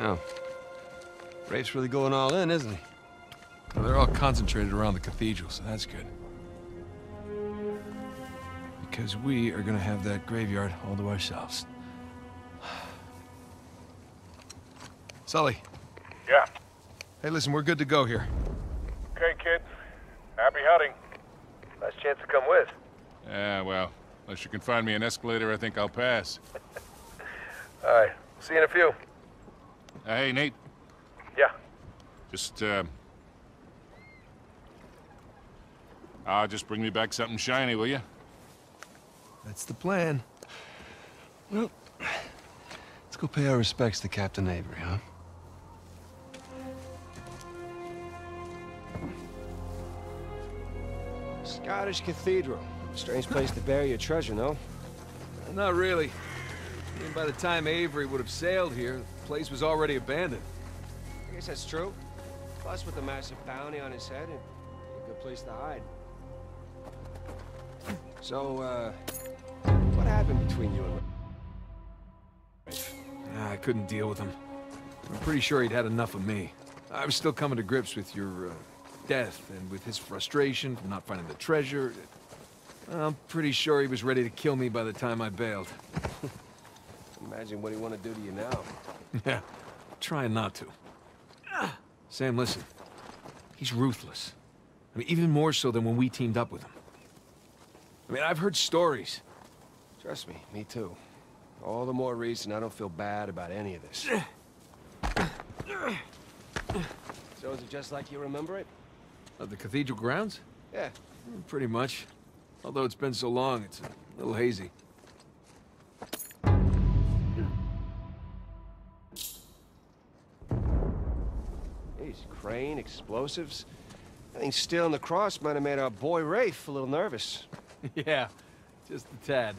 Oh. Rafe's really going all in, isn't he? Well, they're all concentrated around the cathedral, so that's good. Because we are gonna have that graveyard all to ourselves. Sully. Yeah? Hey, listen, we're good to go here. Okay, kid. Happy hunting. Nice chance to come with. Yeah, well, unless you can find me an escalator, I think I'll pass. All right. See you in a few. Hey, Nate. Yeah? Just, just bring me back something shiny, will you? That's the plan. Well, let's go pay our respects to Captain Avery, huh? Scottish Cathedral. Strange place to bury your treasure, no? Not really. Even by the time Avery would have sailed here, the place was already abandoned. I guess that's true. Plus, with a massive bounty on his head, a good place to hide. So, what happened between you and Rafe? I couldn't deal with him. I'm pretty sure he'd had enough of me. I was still coming to grips with your death and with his frustration from not finding the treasure. I'm pretty sure he was ready to kill me by the time I bailed. Imagine what he want to do to you now. Yeah, trying not to. Sam, listen. He's ruthless. I mean, even more so than when we teamed up with him. I mean, I've heard stories. Trust me, me too. All the more reason I don't feel bad about any of this. So is it just like you remember it? Of the cathedral grounds? Yeah. Pretty much. Although it's been so long, it's a little hazy. These crane, explosives. I think stealing the cross might have made our boy Rafe a little nervous. Yeah, just a tad.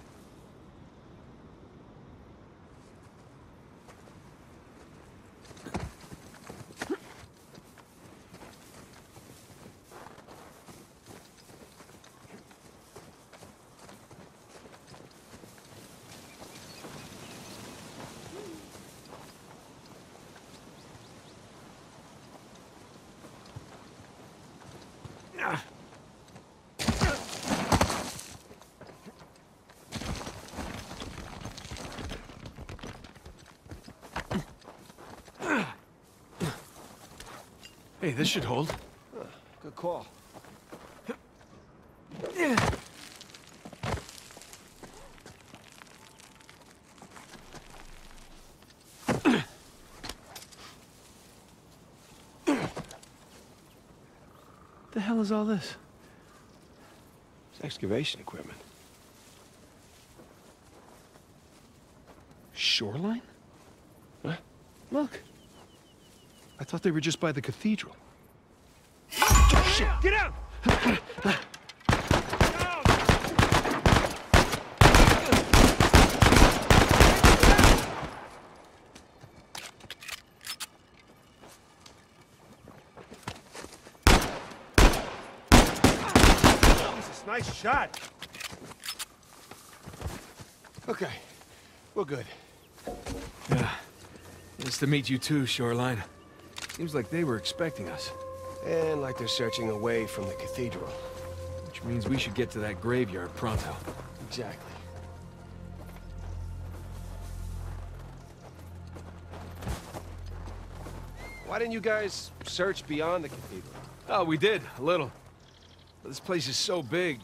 Hey, this should hold. Good call. The hell is all this? It's excavation equipment. Shoreline? Huh? Look. I thought they were just by the cathedral. Oh, shit! Get out! Jesus, nice shot! Okay, we're good. Yeah. Nice to meet you too, Shoreline. Seems like they were expecting us. And like they're searching away from the cathedral. Which means we should get to that graveyard pronto. Exactly. Why didn't you guys search beyond the cathedral? Oh, we did, a little. But this place is so big,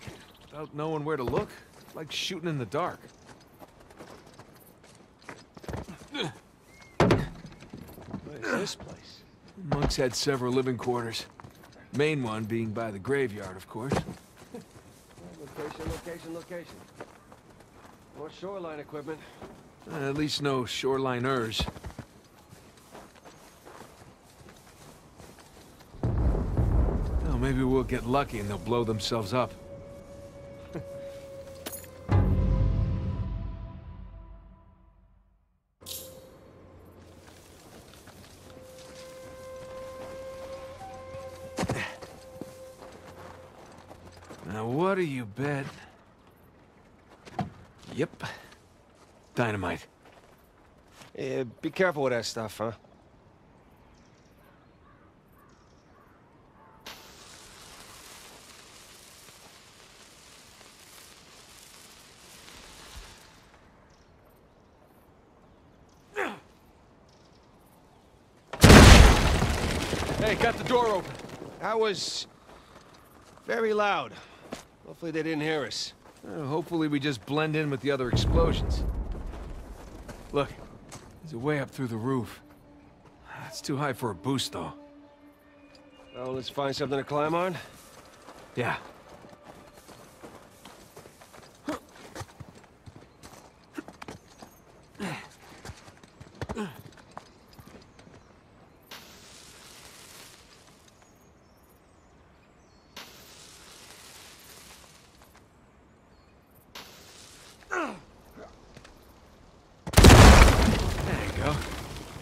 without knowing where to look, it's like shooting in the dark. What is this place? Monks had several living quarters. Main one being by the graveyard, of course. Location, location, location. More shoreline equipment. At least no shoreliners. Well, maybe we'll get lucky and they'll blow themselves up. What do you bet? Yep. Dynamite. Yeah, be careful with that stuff, huh? Hey, got the door open. That was very loud. Hopefully they didn't hear us. Hopefully we just blend in with the other explosions. Look, there's a way up through the roof. That's too high for a boost, though. Well, let's find something to climb on? Yeah.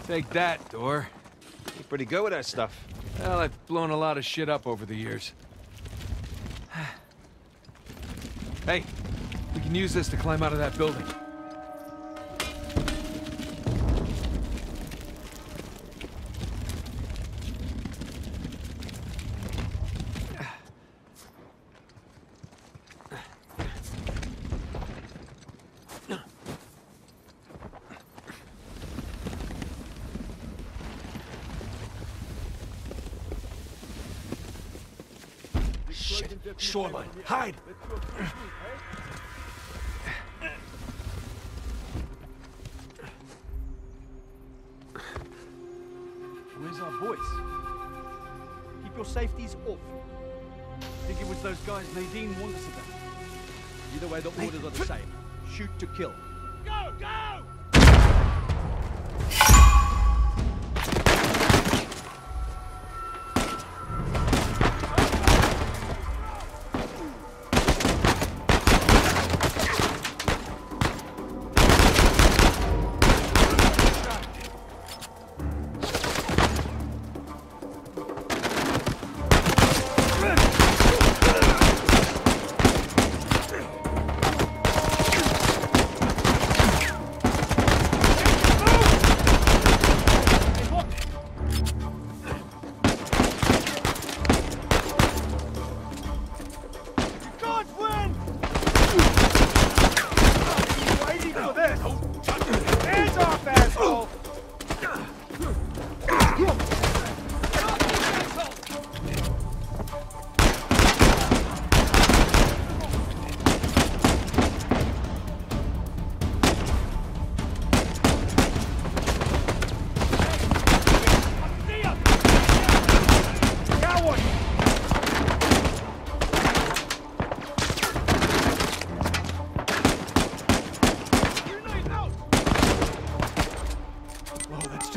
Take that, door. You're pretty good with that stuff. Well, I've blown a lot of shit up over the years. Hey, we can use this to climb out of that building. Shoreline. Hide! Where's our voice? Keep your safeties off. I think it was those guys Nadine warned us about. Either way, the orders are the same. Shoot to kill. Go! Go!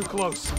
Close.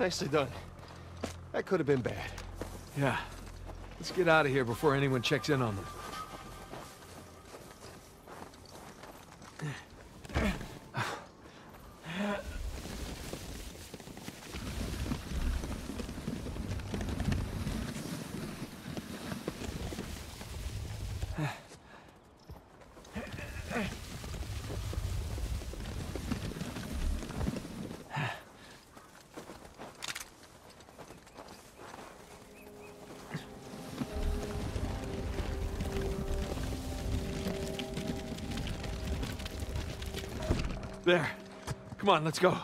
Nicely done. That could have been bad. Yeah. Let's get out of here before anyone checks in on them. There. Come on, let's go.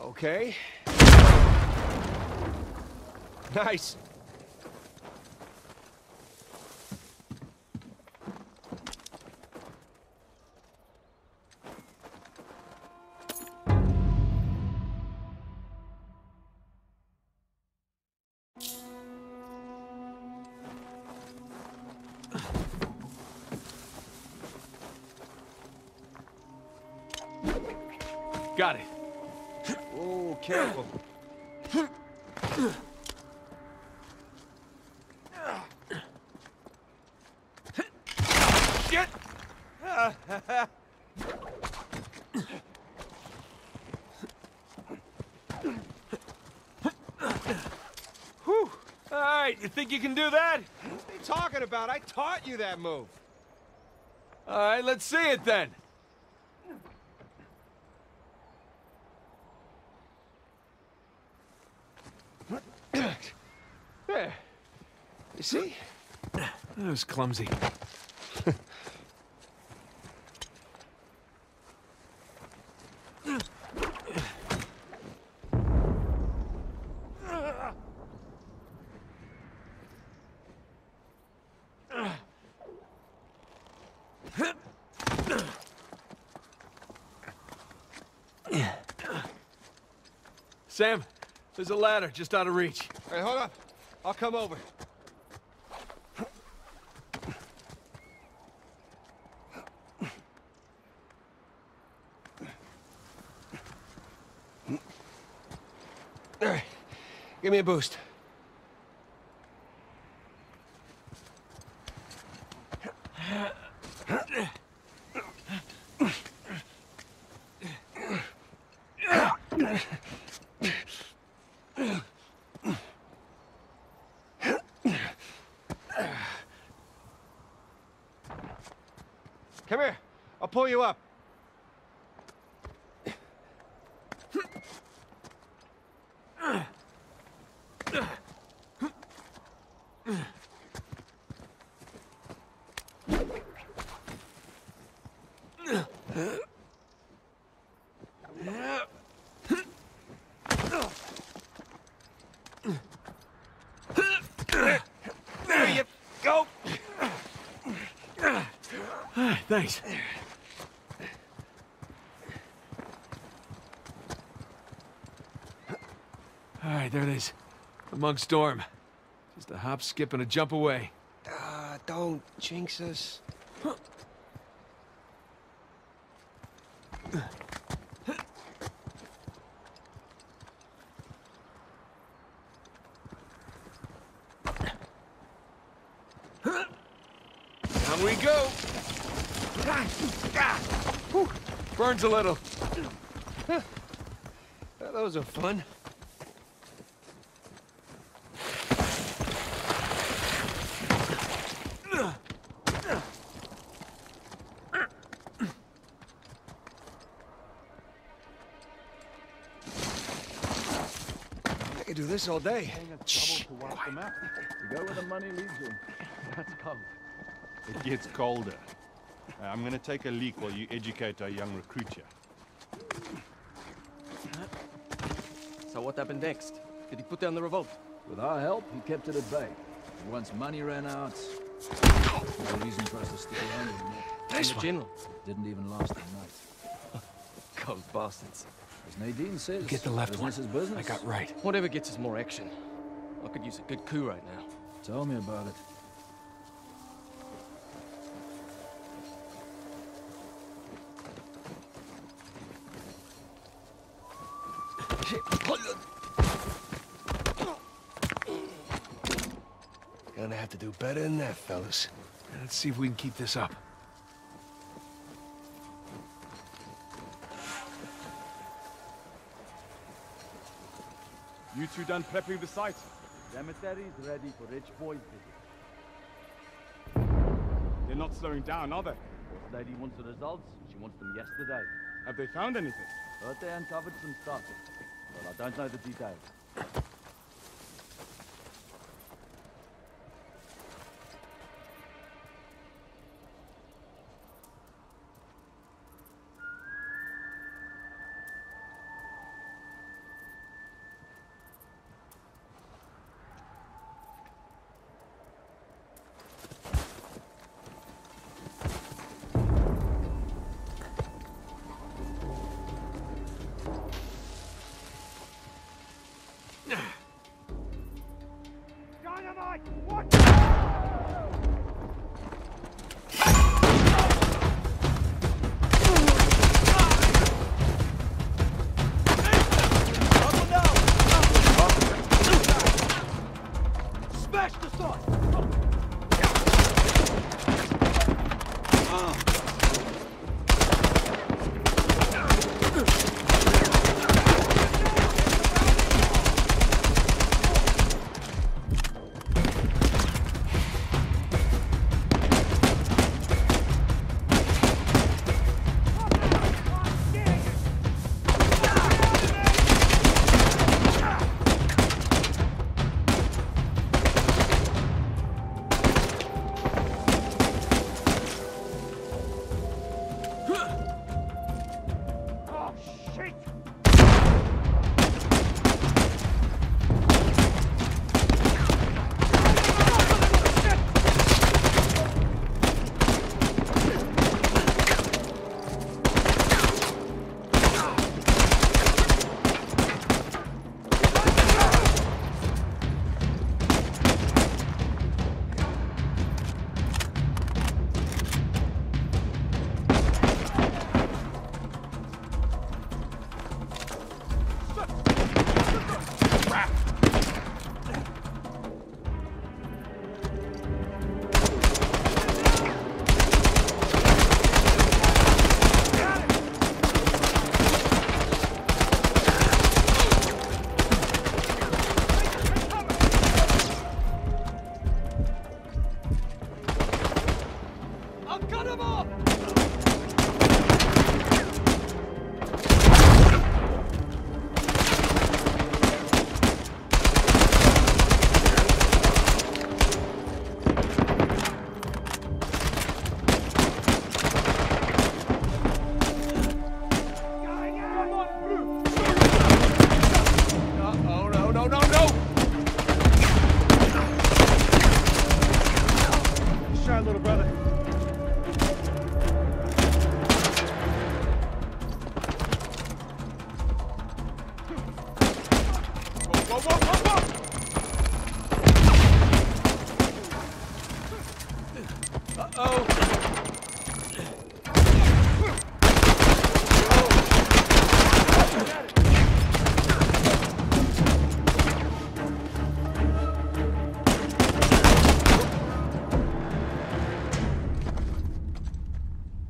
Okay. Nice. Got it. Oh, careful. Shit! Whew. All right, you think you can do that? What are you talking about? I taught you that move. All right, let's see it then. There. You see? That was clumsy. Sam, there's a ladder just out of reach. Hey, hold up. I'll come over. All right. Give me a boost. Come here. I'll pull you up. Thanks. All right, there it is. The monk's dorm. Just a hop, skip, and a jump away. Don't jinx us. Down we go. Burns a little. Those are fun. I could do this all day. Shh, quiet. Go where the money leads you. That's cold. It gets colder. I'm gonna take a leak while you educate our young recruit here. So what happened next? Did he put down the revolt? With our help, he kept it at bay. And once money ran out, no reason for us to stay on him. Nice one. General. Didn't even last the night. Cold bastards. As Nadine says, get the left one. Business is business. I got right. Whatever gets us more action. I could use a good coup right now. Tell me about it. Gonna have to do better than that, fellas. Let's see if we can keep this up. You two done prepping the site? Cemetery is ready for rich boys' visit. They're not slowing down, are they? This lady wants the results. She wants them yesterday. Have they found anything? But they uncovered some stuff. Well, I don't know the details. Yeah. Cut him off!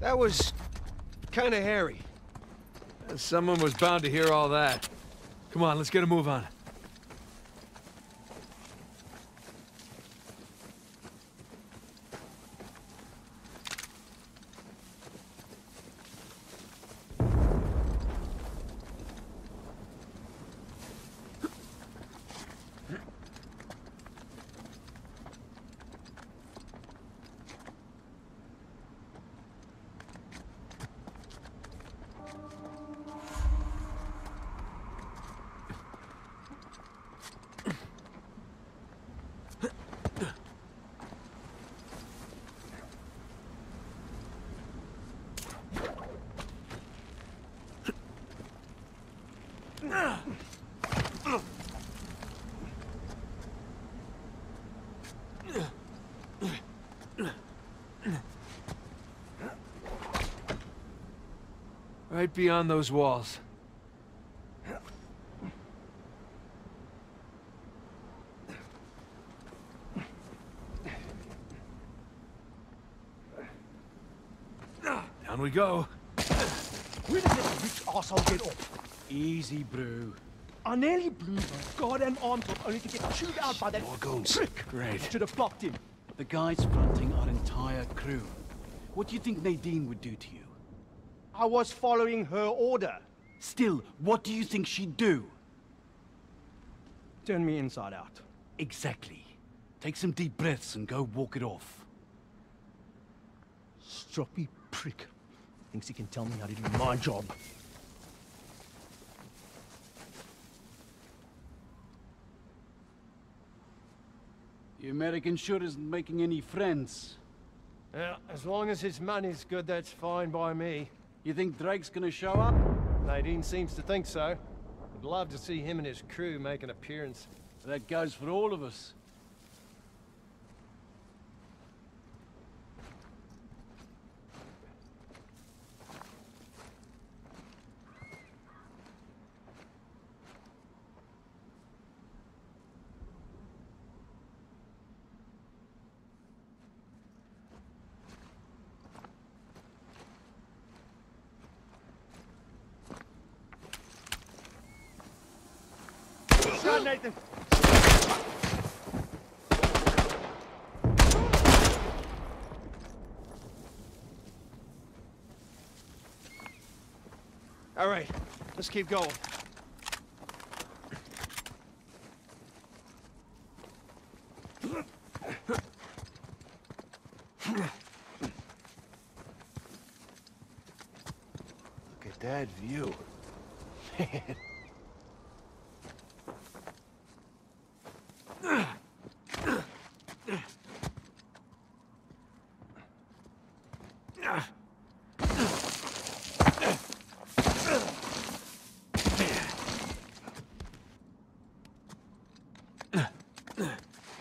That was kind of hairy. Someone was bound to hear all that. Come on, let's get a move on. Right beyond those walls. Down we go. Where did this rich asshole get off? Easy, bro. I nearly blew my goddamn arms off only to get chewed out by that prick. Great. Should have blocked him. The guy's fronting our entire crew. What do you think Nadine would do to you? I was following her order. Still, what do you think she'd do? Turn me inside out. Exactly. Take some deep breaths and go walk it off. Stroppy prick. Thinks he can tell me how to do my job. The American sure isn't making any friends. Yeah, as long as his money's good, that's fine by me. You think Drake's gonna show up? Nadine seems to think so. I'd love to see him and his crew make an appearance. That goes for all of us. Nathan! All right, let's keep going. Look at that view. Man.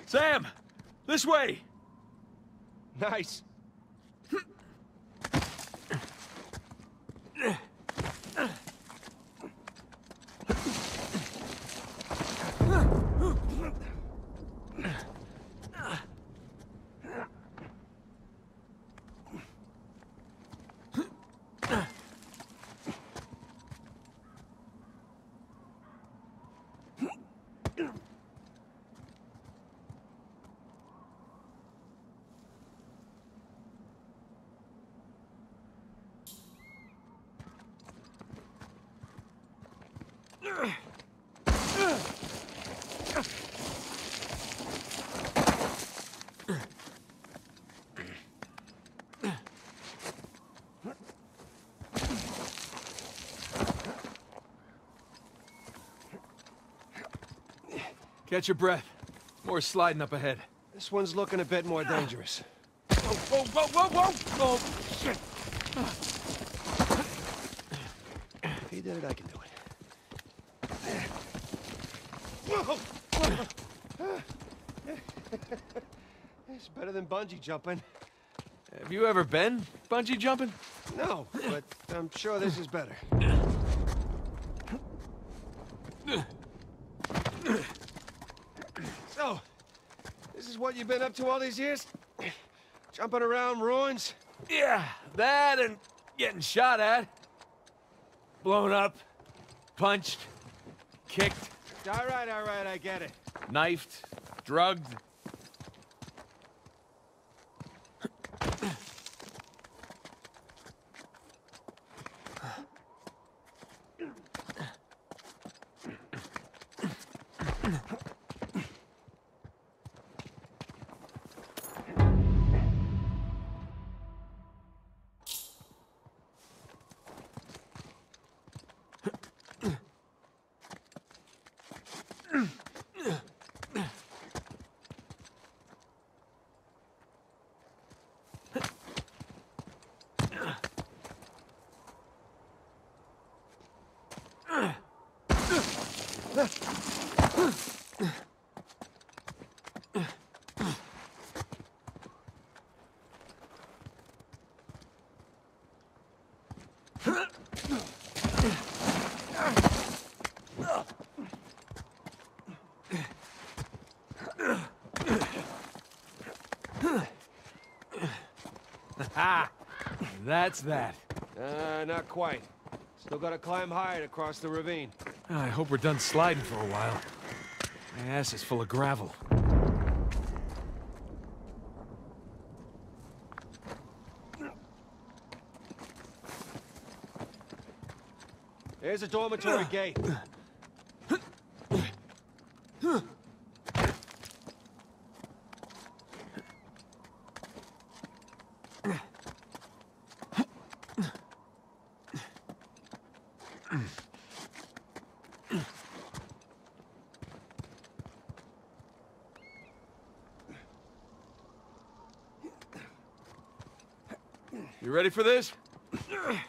Sam! This way! Nice. Catch your breath. More sliding up ahead. This one's looking a bit more dangerous. Whoa, whoa, whoa, whoa, whoa! Oh, shit! If he did it, I can do it. Whoa! It's better than bungee jumping. Have you ever been bungee jumping? No, but I'm sure this is better. So, this is what you've been up to all these years? Jumping around ruins? Yeah, that and getting shot at. Blown up. Punched. Kicked. All right, I get it. Knifed. Drugged. Ah, that's that. Not quite. Still gotta climb higher to cross the ravine. I hope we're done sliding for a while. My ass is full of gravel. There's a dormitory gate. You ready for this? There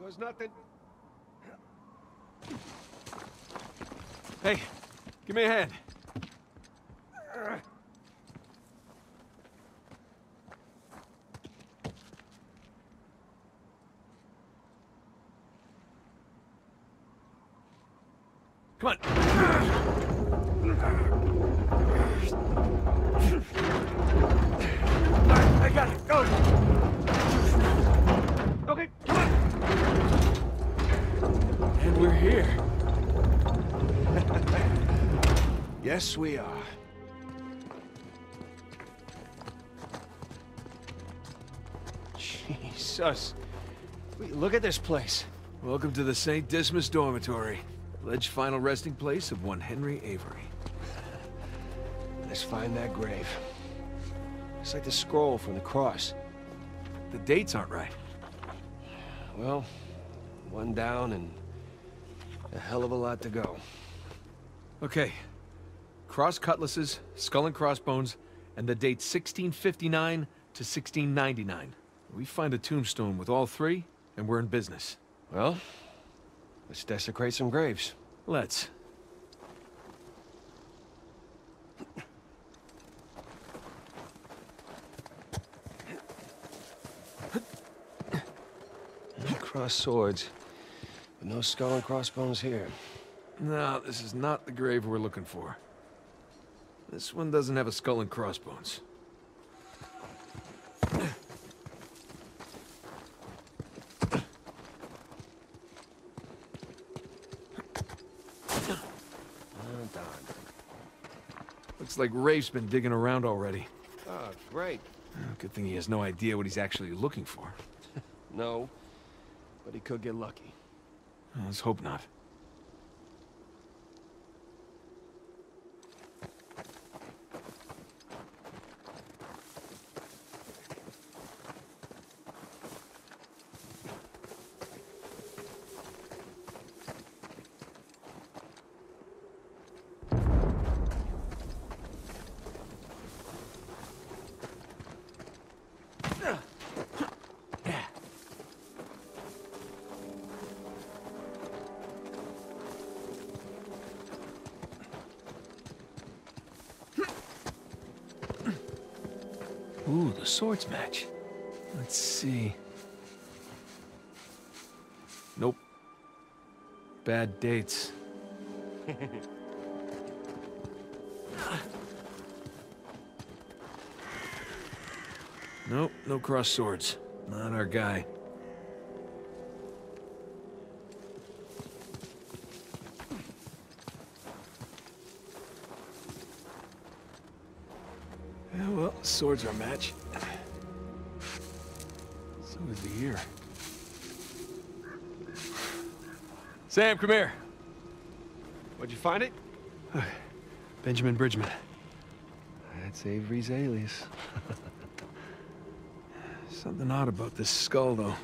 goes nothing. Hey, give me a hand. Come on. I got it. Go. Okay, come on. And we're here. Yes, we are. Jesus. Look at this place. Welcome to the Saint Dismas dormitory. Alleged final resting place of one Henry Avery. Let's find that grave. It's like the scroll from the cross. The dates aren't right. Well, one down and a hell of a lot to go. Okay. Cross cutlasses, skull and crossbones, and the dates 1659 to 1699. We find a tombstone with all three, and we're in business. Well, let's desecrate some graves. Let's. Cross swords, but no skull and crossbones here. No, this is not the grave we're looking for. This one doesn't have a skull and crossbones. It's like Rafe's been digging around already. Oh, great. Good thing he has no idea what he's actually looking for. No, but he could get lucky. Well, let's hope not. Ooh, the swords match. Let's see. Nope. Bad dates. Nope, no cross swords. Not our guy. Swords are a match. So is the ear. Sam, come here. What'd you find it? Benjamin Bridgman. That's Avery's alias. Something odd about this skull, though.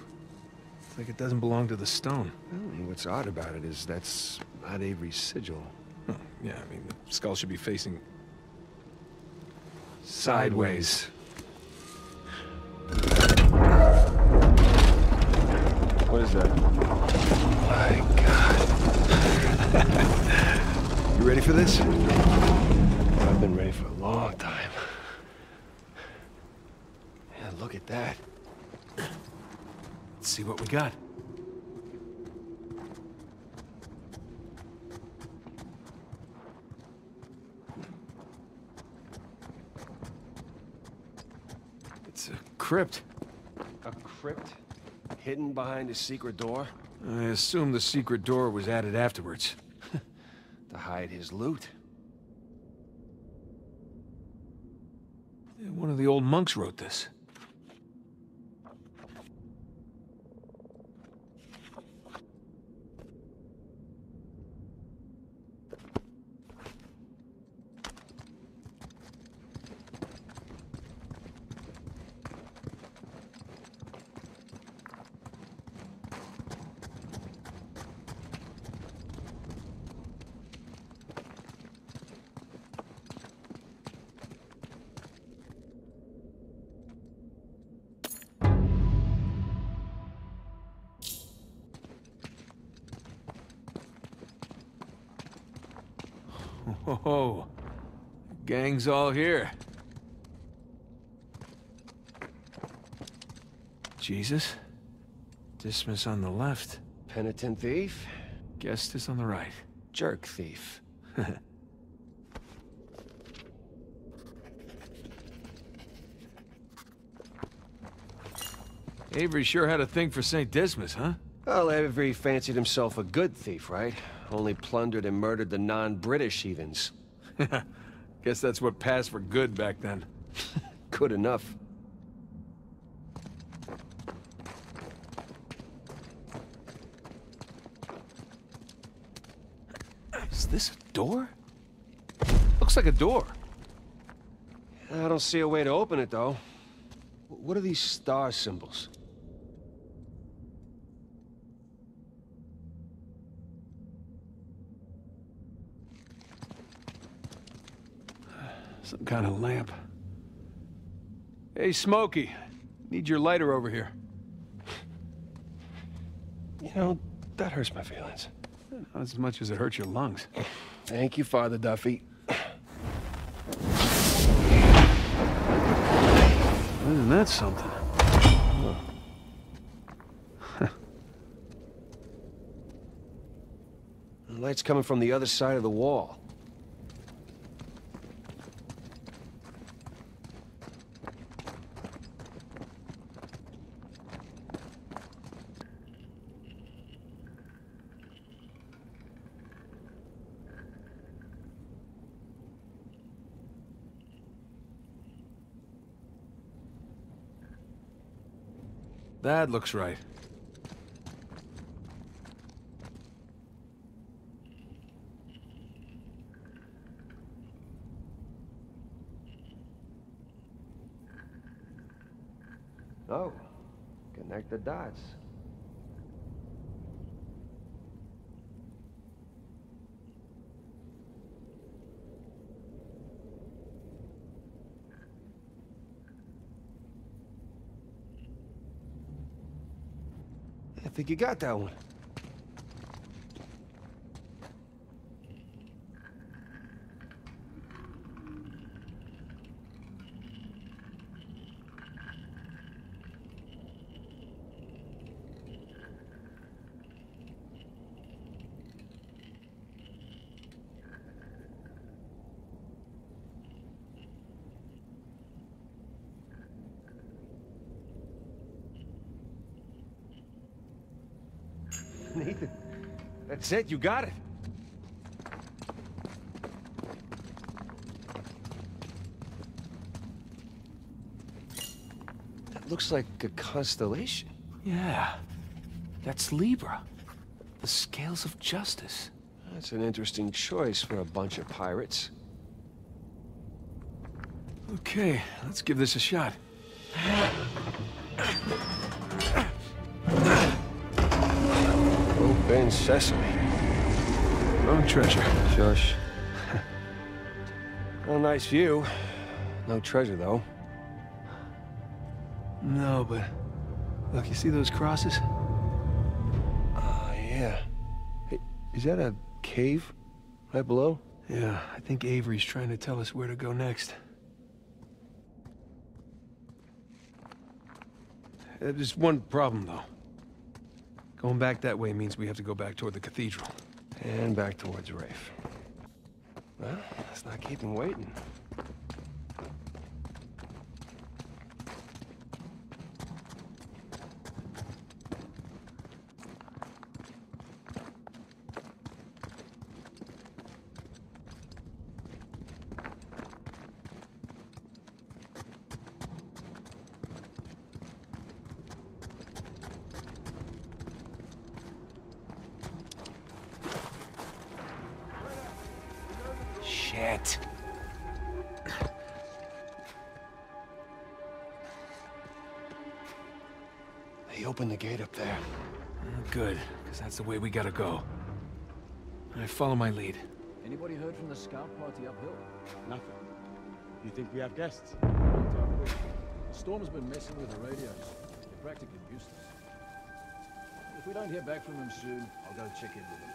It's like it doesn't belong to the stone. Well, what's odd about it is that's not Avery's sigil. Huh. Yeah, I mean, the skull should be facing... sideways. What is that? My God. You ready for this? I've been ready for a long time. Yeah, look at that. Let's see what we got. Crypt. A crypt? Hidden behind a secret door? I assume the secret door was added afterwards. To hide his loot. One of the old monks wrote this. Oh, gang's all here. Jesus. Dismas on the left. Penitent thief. Guest is on the right. Jerk thief. Avery sure had a thing for Saint Dismas, huh? Well, Avery fancied himself a good thief, right? Only plundered and murdered the non-British heathens. Guess that's what passed for good back then. Good enough. Is this a door? Looks like a door. I don't see a way to open it, though. What are these star symbols? Some kind of lamp. Hey, Smokey. Need your lighter over here. You know, that hurts my feelings. Not as much as it hurts your lungs. Thank you, Father Duffy. Isn't that something? The light's coming from the other side of the wall. That looks right. Oh, connect the dots. I think you got that one. Nathan, that's it, you got it. That looks like a constellation. Yeah, that's Libra, the scales of justice. That's an interesting choice for a bunch of pirates. Okay, let's give this a shot. Ben Sesame. Wrong treasure. Josh. Well, nice view. No treasure, though. No, but... Look, you see those crosses? Yeah. Hey, is that a cave? Right below? Yeah, I think Avery's trying to tell us where to go next. There's one problem, though. Going back that way means we have to go back toward the cathedral. And back towards Rafe. Well, let's not keep him waiting. Shit. They opened the gate up there. Good, because that's the way we gotta go. I follow my lead. Anybody heard from the scout party uphill? Nothing. You think we have guests? The storm's been messing with the radios. They're practically useless. If we don't hear back from them soon, I'll go check in with them.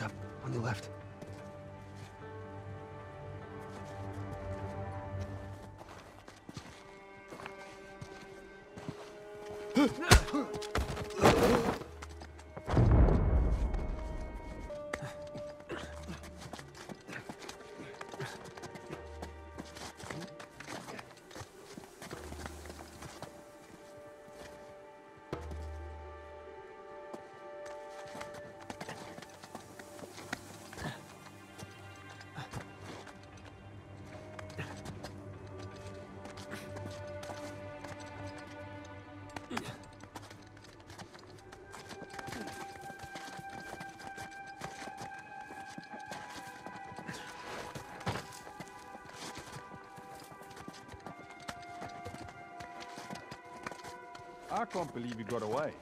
Up on the left. I can't believe he got away.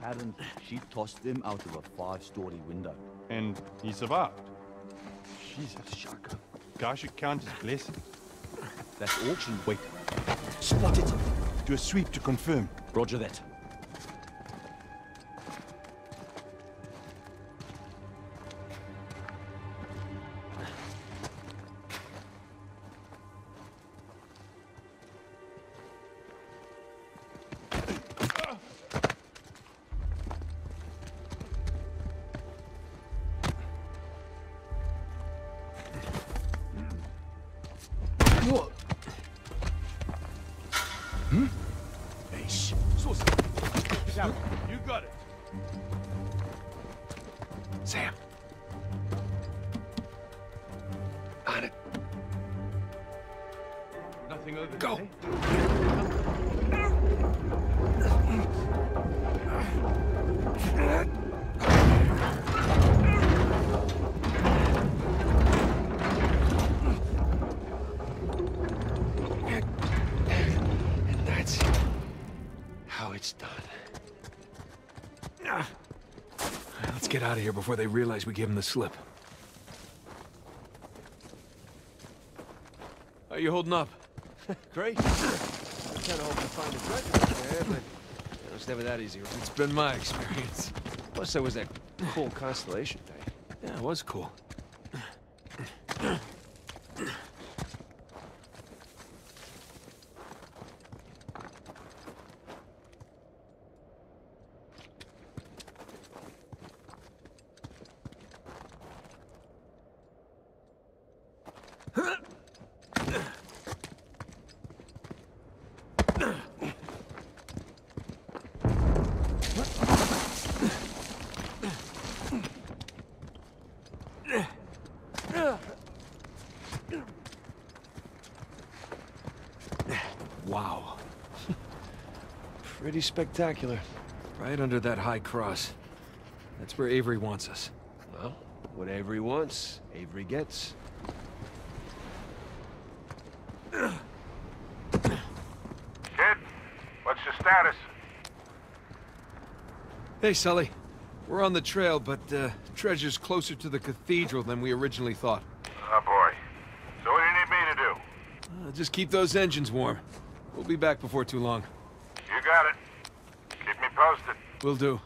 Apparently, she tossed him out of a 5-story window. And he survived. Jesus, Shaka. Gosh, it counts as blessing. That auction, wait. Spot it. Do a sweep to confirm. Roger that. Get out of here before they realize we gave them the slip. How are you holding up? Great. I kind of hope to find a treasure there, but it's never that easy. It's been my experience. Plus, there was that cool constellation thing. Yeah, it was cool. Wow. Pretty spectacular. Right under that high cross. That's where Avery wants us. Well, what Avery wants, Avery gets. Sid, what's your status? Hey, Sully. We're on the trail, but treasure's closer to the cathedral than we originally thought. Oh, boy. So what do you need me to do? Just keep those engines warm. We'll be back before too long. You got it. Keep me posted. Will do.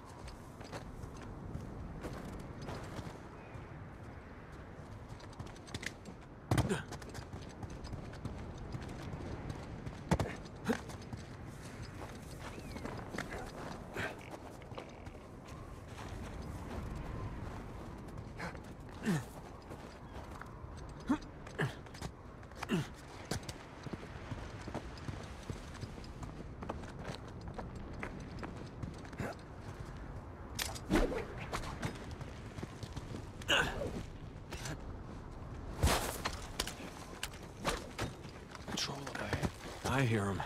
I hear him.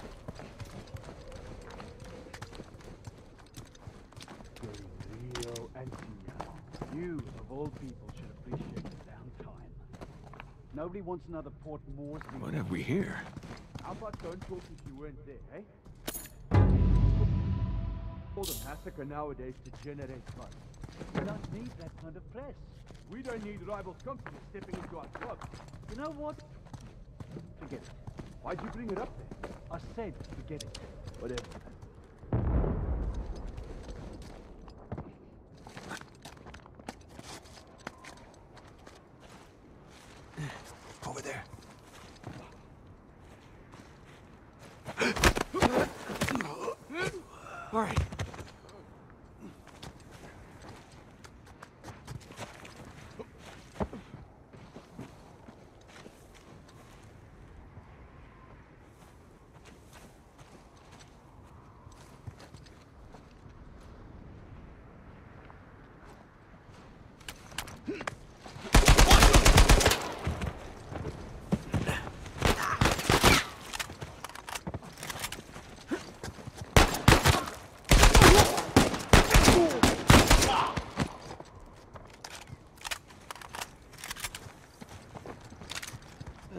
You, of all people, should appreciate the downtime. Nobody wants another Port Moresby. What have we here? How about don't talk if you weren't there, eh? All the massacre nowadays to generate funds. We don't need that kind of press. We don't need rival companies stepping into our clubs. You know what? Forget it. Why'd you bring it up there? I said, forget it. Whatever. Over there. All right.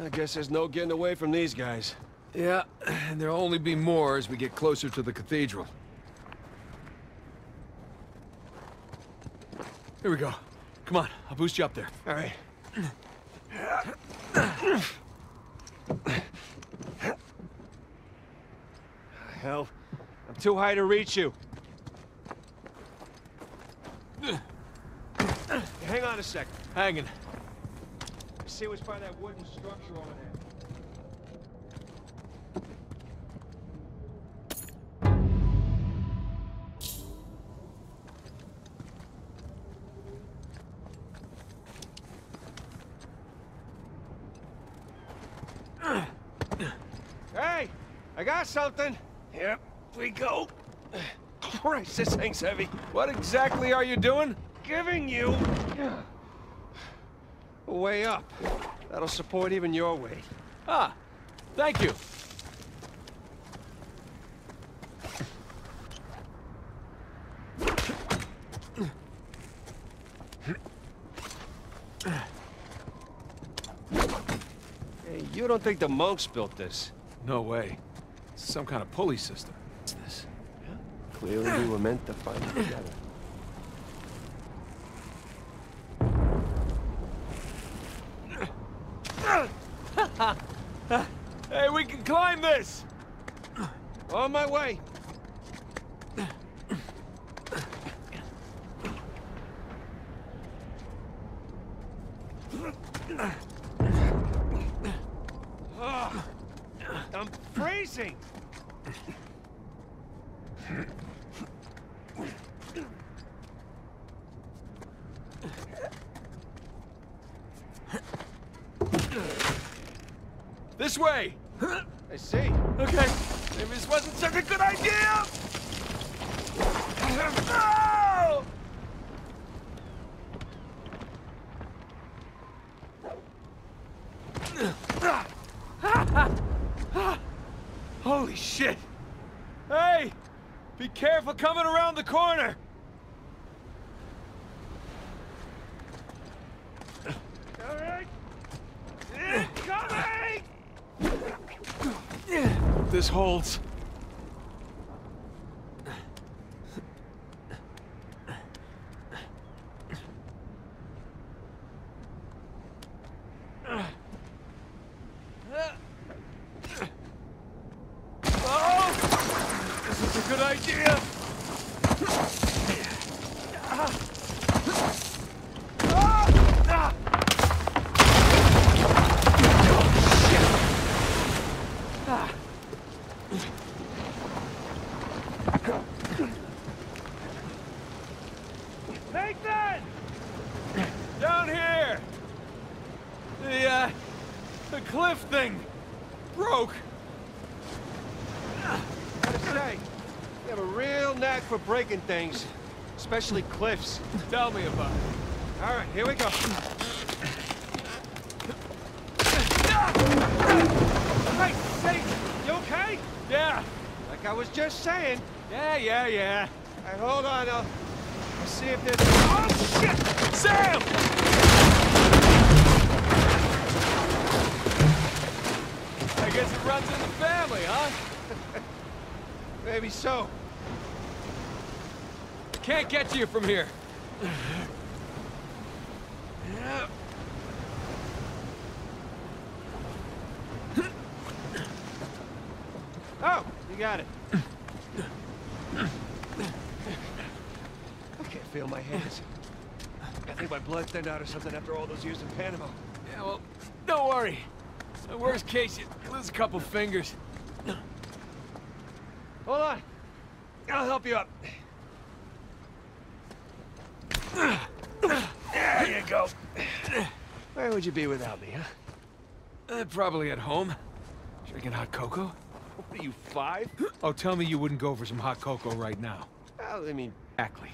I guess there's no getting away from these guys. Yeah, and there'll only be more as we get closer to the cathedral. Here we go. Come on, I'll boost you up there. All right. Hell, I'm too high to reach you. Hang on a sec. Hanging. See what's by that wooden structure over there. I got something. Here we go. Christ, this thing's heavy. What exactly are you doing? Giving you a way up. That'll support even your weight. Ah, thank you. Hey, you don't think the monks built this? No way. Some kind of pulley system. What's this? Yeah. Clearly we were meant to find it together. Hey, we can climb this! On my way! I'm freezing! This way! I see. Okay. Maybe this wasn't such a good idea! Oh! Holy shit! Hey! Be careful coming around the corner! Coming! Coming! This holds. Nathan! Down here! The cliff thing broke. Gotta say, you have a real knack for breaking things, especially cliffs. Tell me about it. All right, here we go. Hey, Satan, you okay? Yeah. Like I was just saying. Yeah. All right, hold on, I'll see if there's... Oh, shit! Sam! I guess it runs in the family, huh? Maybe so. Can't get to you from here. Yeah. Oh, you got it. Feel my hands. I think my blood thinned out or something after all those years in Panama. Yeah, well, don't worry. In the worst case, you lose a couple fingers. Hold on. I'll help you up. There you go. Where would you be without me, huh? Probably at home. Drinking hot cocoa. What are you, 5? Oh, tell me you wouldn't go for some hot cocoa right now. Well, I mean... Exactly.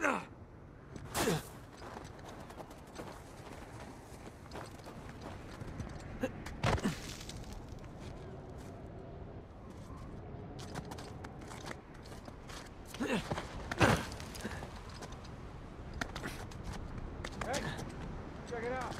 Hey, check it out.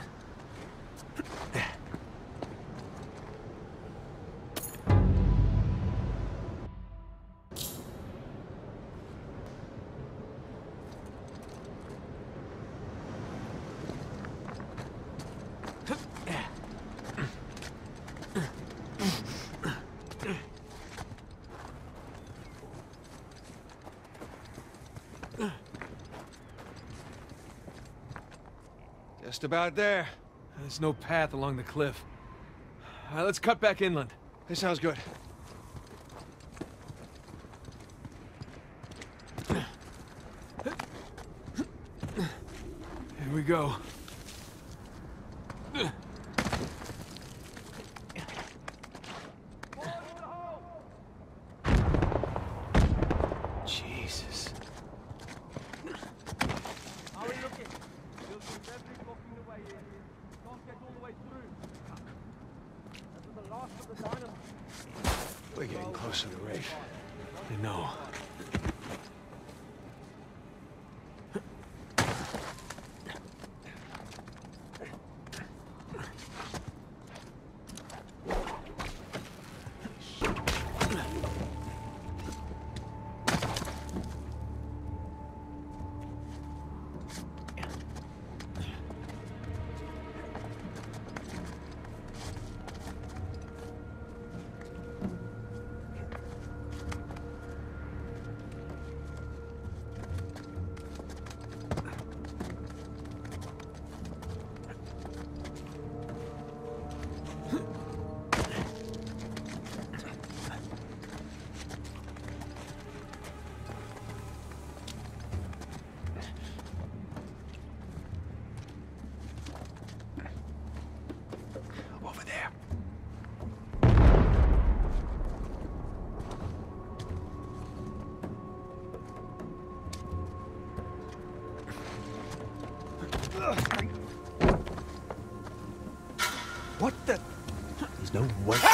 Just about there. There's no path along the cliff. All right, let's cut back inland. That sounds good. Here we go. No way. I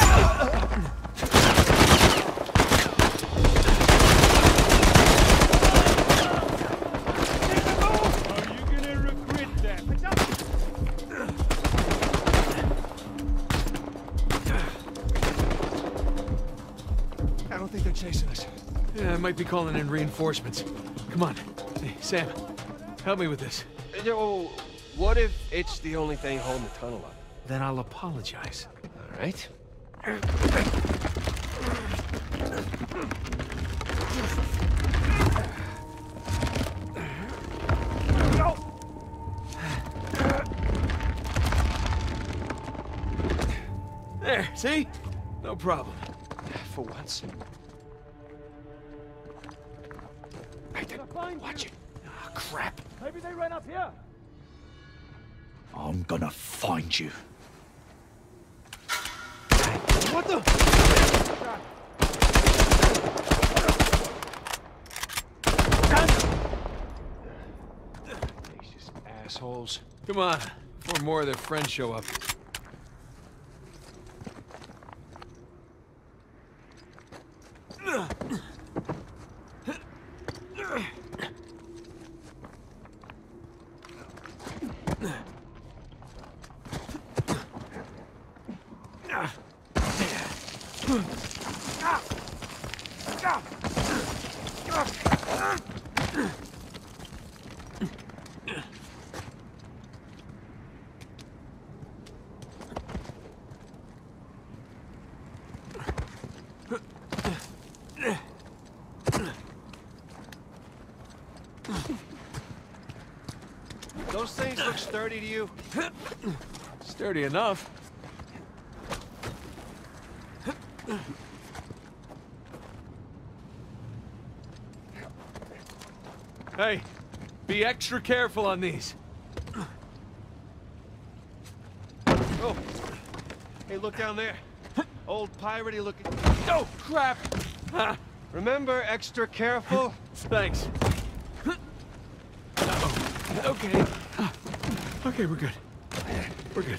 don't think they're chasing us. Yeah, I might be calling in reinforcements. Come on. Hey, Sam, help me with this. Oh, what if it's the only thing holding the tunnel up? Then I'll apologize. Right? There, see? No problem. For once. Nathan, watch it. Ah, crap. Maybe they ran up here. I'm gonna find you. What the? These assholes. Come on, before more of their friends show up. Those things look sturdy to you? Sturdy enough. Hey, be extra careful on these. Oh. Hey, look down there. Old piratey looking. Oh, crap! Ah. Remember, extra careful. Thanks. Uh-oh. Okay. Okay, we're good. We're good.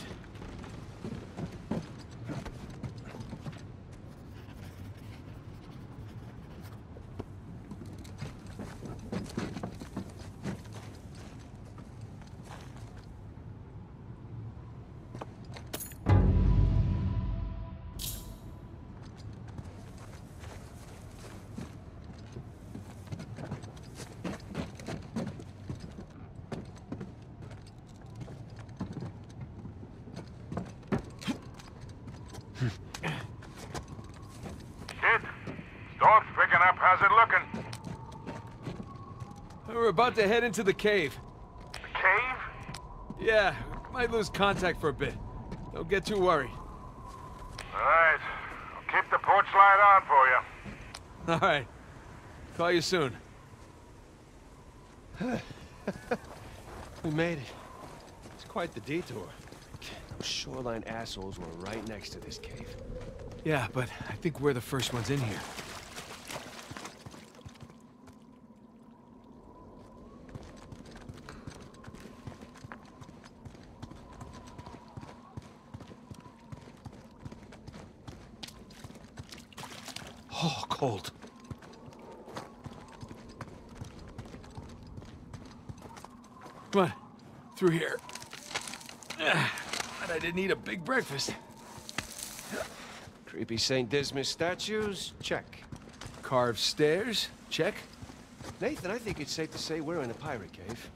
We're about to head into the cave. The cave? Yeah, Might lose contact for a bit. Don't get too worried. All right. I'll keep the porch light on for you. All right. Call you soon. We made it. It's quite the detour. Those shoreline assholes were right next to this cave. Yeah, but I think we're the first ones in here. Oh, cold. Come on, through here. Glad I didn't eat a big breakfast. Creepy Saint Dismas statues? Check. Carved stairs? Check. Nathan, I think it's safe to say we're in a pirate cave.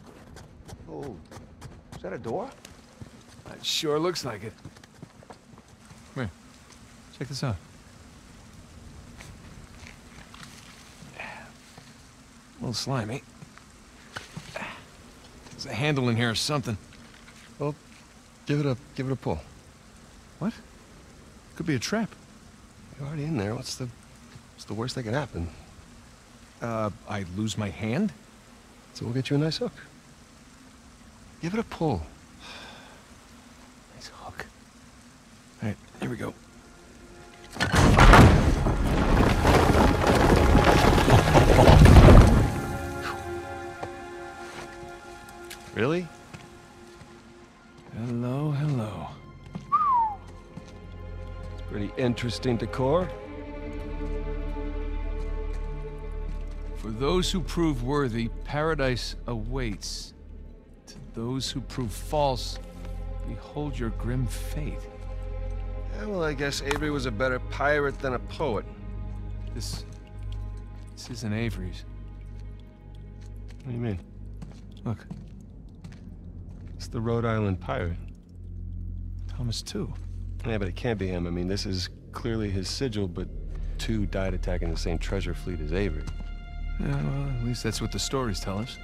Oh, is that a door? That sure looks like it. Come here. Check this out. A little slimy. There's a handle in here or something. Well, give it a pull. What? Could be a trap. You're already in there. What's the worst that could happen? I lose my hand? So we'll get you a nice hook. Give it a pull. Nice hook. All right, here we go. Really? Hello, hello. It's pretty interesting decor. For those who prove worthy, paradise awaits. To those who prove false, behold your grim fate. Yeah, well, I guess Avery was a better pirate than a poet. This isn't Avery's. What do you mean? Look. It's the Rhode Island pirate. Thomas Tew. Yeah, but it can't be him. I mean, this is clearly his sigil, but Tew died attacking the same treasure fleet as Avery. Yeah, well, at least that's what the stories tell us.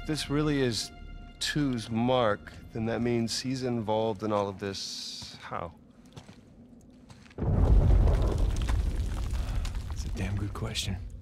If this really is Tew's mark, then that means he's involved in all of this. How? That's a damn good question.